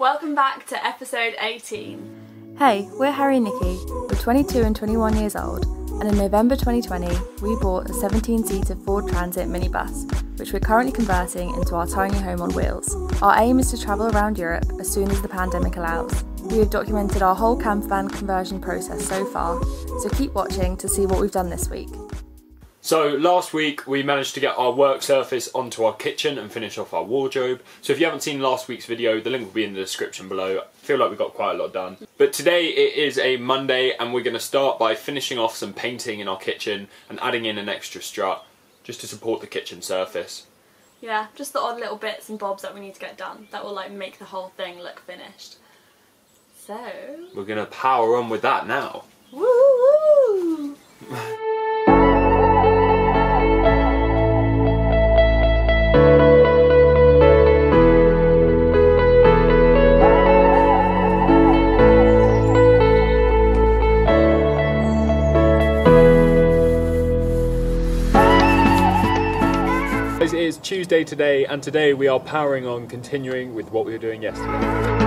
Welcome back to episode 18. Hey, we're Harry and Nikki. We're 22 and 21 years old, and in November 2020 we bought a 17-seater Ford Transit minibus, which we're currently converting into our tiny home on wheels. Our aim is to travel around Europe as soon as the pandemic allows. We have documented our whole camper van conversion process so far, so keep watching to see what we've done this week. So last week we managed to get our work surface onto our kitchen and finish off our wardrobe. So if you haven't seen last week's video, the link will be in the description below. I feel like we got quite a lot done. But today it is a Monday and we're going to start by finishing off some painting in our kitchen and adding in an extra strut just to support the kitchen surface. Yeah, just the odd little bits and bobs that we need to get done that will like make the whole thing look finished. So we're going to power on with that now. Woo-woo! It is Tuesday today, and today we are powering on, continuing with what we were doing yesterday.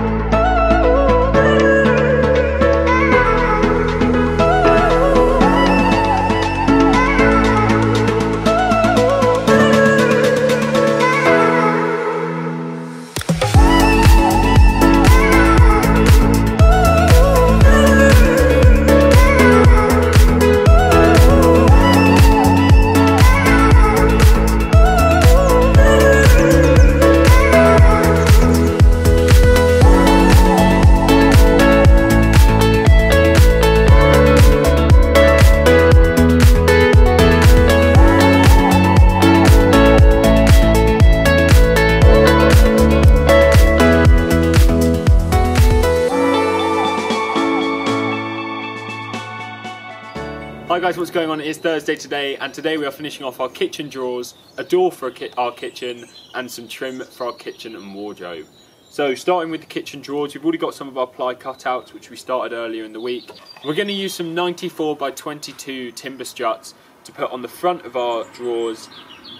Hi guys, what's going on? It's Thursday today, and today we are finishing off our kitchen drawers, a door for our kitchen, and some trim for our kitchen and wardrobe. So starting with the kitchen drawers, we've already got some of our ply cutouts which we started earlier in the week. We're going to use some 94 by 22 timber struts to put on the front of our drawers,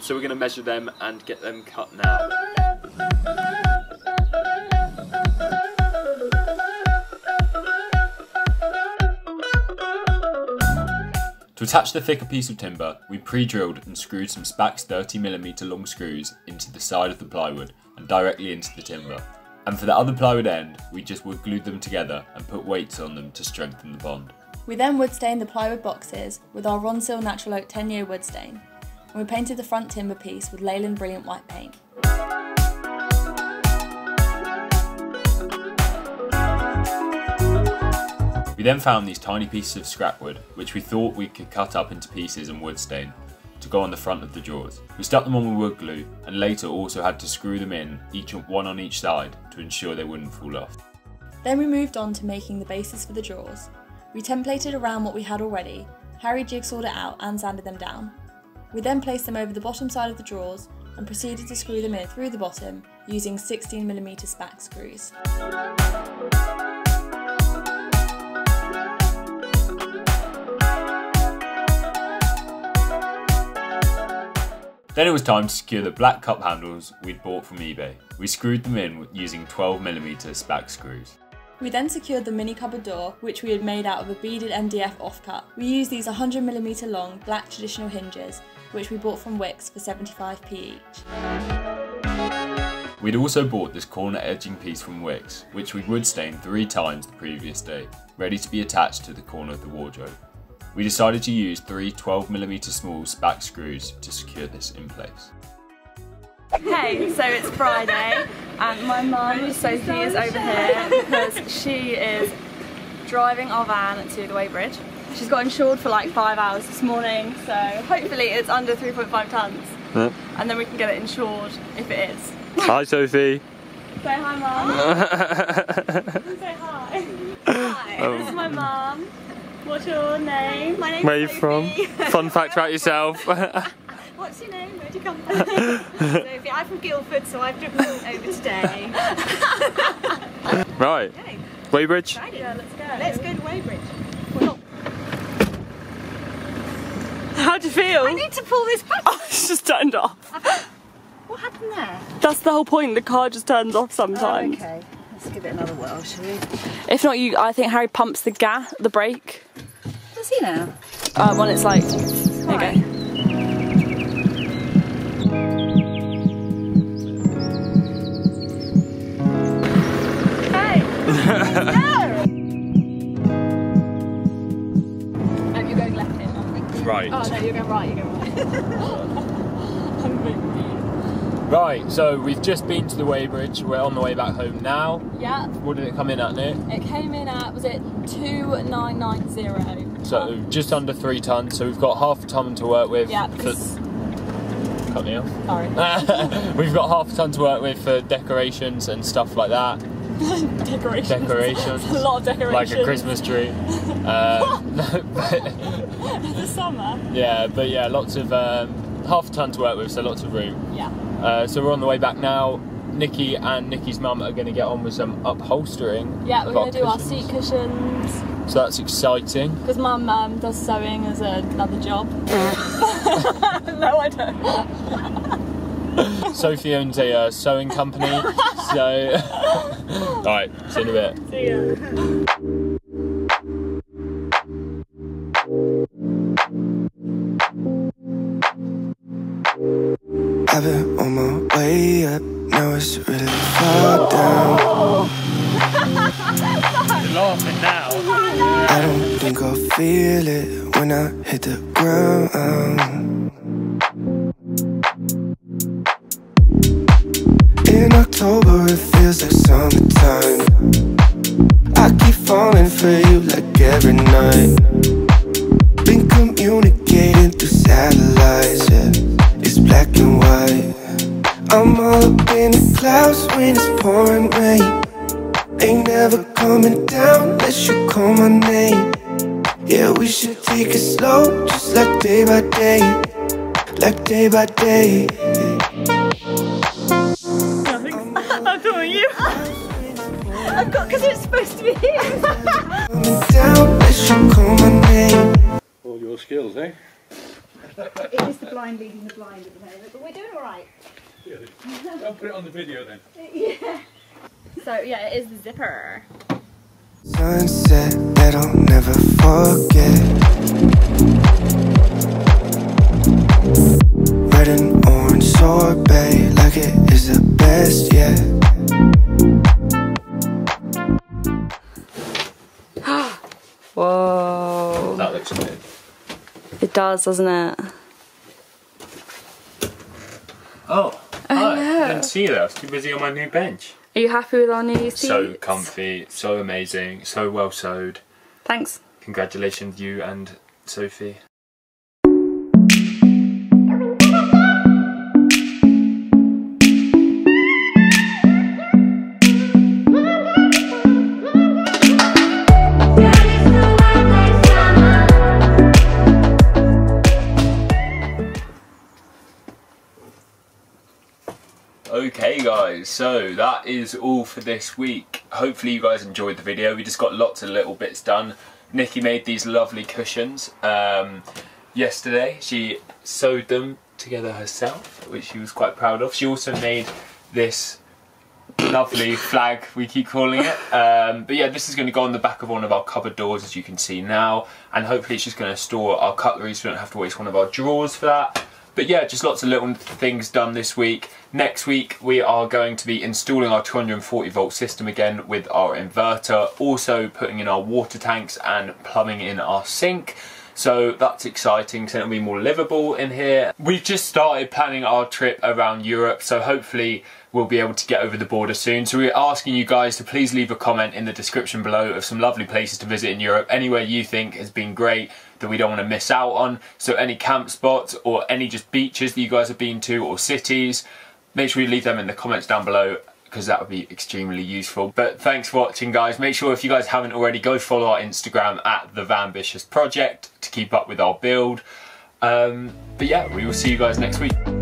so we're going to measure them and get them cut now. To attach the thicker piece of timber, we pre-drilled and screwed some SPAX 30mm long screws into the side of the plywood and directly into the timber. And for the other plywood end, we just wood glued them together and put weights on them to strengthen the bond. We then wood stained the plywood boxes with our Ronseal Natural Oak 10-year wood stain, and we painted the front timber piece with Leyland Brilliant White paint. We then found these tiny pieces of scrap wood, which we thought we could cut up into pieces and wood stain to go on the front of the drawers. We stuck them on with wood glue and later also had to screw them in, each one on each side, to ensure they wouldn't fall off. Then we moved on to making the bases for the drawers. We templated around what we had already, Harry jigsawed it out and sanded them down. We then placed them over the bottom side of the drawers and proceeded to screw them in through the bottom using 16mm SPAX screws. Then it was time to secure the black cup handles we'd bought from eBay. We screwed them in using 12mm SPAX screws. We then secured the mini cupboard door, which we had made out of a beaded MDF offcut. We used these 100mm long black traditional hinges, which we bought from Wickes for 75p each. We'd also bought this corner edging piece from Wickes, which we wood stained 3 times the previous day, ready to be attached to the corner of the wardrobe. We decided to use 3 12mm small SPAX screws to secure this in place. Hey, so it's Friday and my mum Sophie is over here because she is driving our van to the Weybridge. She's got insured for like 5 hours this morning, so hopefully it's under 3.5 tons. Yep. And then we can get it insured if it is. Hi Sophie. Say hi mum. Say hi. Hi, this is my mum. What's your name? My name's Where are you Sophie. From? Fun fact about yourself. What's your name? Where do you come from? Sophie, I'm from Guildford, so I've driven over today. Right. Okay. Weybridge? Yeah, let's go. Let's go to Weybridge. Well, how do you feel? I need to pull this back. Oh, it's just turned off. What happened there? That's the whole point. The car just turns off sometimes. Oh, okay. Let's give it another whirl, shall we? If not, you, I think Harry pumps the gas, the brake. Does he now? Well, it's like, there you go. Right. Oh no, you're going right, you're going right. Right, so we've just been to the Weybridge, we're on the way back home now. Yeah. What did it come in at, Nick? It came in at, was it 2990? So just under 3 tonnes, so we've got half a tonne to work with. Yeah, cut me off. Sorry. We've got half a tonne to work with for decorations and stuff like that. Decorations. Decorations. A lot of decorations. Like a Christmas tree. The summer. Yeah, but yeah, lots of half a tonne to work with, so lots of room. Yeah. So we're on the way back now. Nikki and Nikki's mum are going to get on with some upholstering. Yeah, we're going to do our seat cushions. So that's exciting. Because mum does sewing as another job. No, I don't. Sophie owns a sewing company, so. Alright, see you in a bit. See ya. Feel it when I hit the ground. In October it feels like summertime. I keep falling for you like every night. Been communicating through satellites, yeah. It's black and white. I'm all up in the clouds when it's pouring rain. Ain't never coming down unless you call my name. Yeah, we should take it slow, just like day by day, like day by day. Nothing. I'm doing you. I've got, because it's supposed to be here. All your skills, eh? It is the blind leading the blind at the moment, but we're doing all right. Really? I'll put it on the video then. Yeah. So yeah, it is the zipper. Sunset that I'll never forget. Red and orange sorbet, like it is the best yet. Whoa. That looks good. It does, doesn't it? Oh, hi. I didn't see you there. I was too busy on my new bench. Are you happy with our new seats? So comfy, so amazing, so well sewed. Thanks. Congratulations, you and Sophie. Okay guys, so that is all for this week. Hopefully you guys enjoyed the video. We just got lots of little bits done. Nikki made these lovely cushions yesterday. She sewed them together herself, which she was quite proud of. She also made this lovely flag, we keep calling it. But yeah, this is going to go on the back of one of our cupboard doors, as you can see now. And hopefully it's just going to store our cutlery, so we don't have to waste one of our drawers for that. But yeah, just lots of little things done this week. Next week, we are going to be installing our 240-volt system again with our inverter. Also putting in our water tanks and plumbing in our sink. So that's exciting, so it'll be more livable in here. We've just started planning our trip around Europe, so hopefully we'll be able to get over the border soon. So we're asking you guys to please leave a comment in the description below of some lovely places to visit in Europe, anywhere you think has been great that we don't want to miss out on. So any camp spots or any just beaches that you guys have been to, or cities, make sure you leave them in the comments down below, because that would be extremely useful. But thanks for watching, guys. Make sure, if you guys haven't already, go follow our Instagram at the vanbitious project to keep up with our build. But yeah, we will see you guys next week.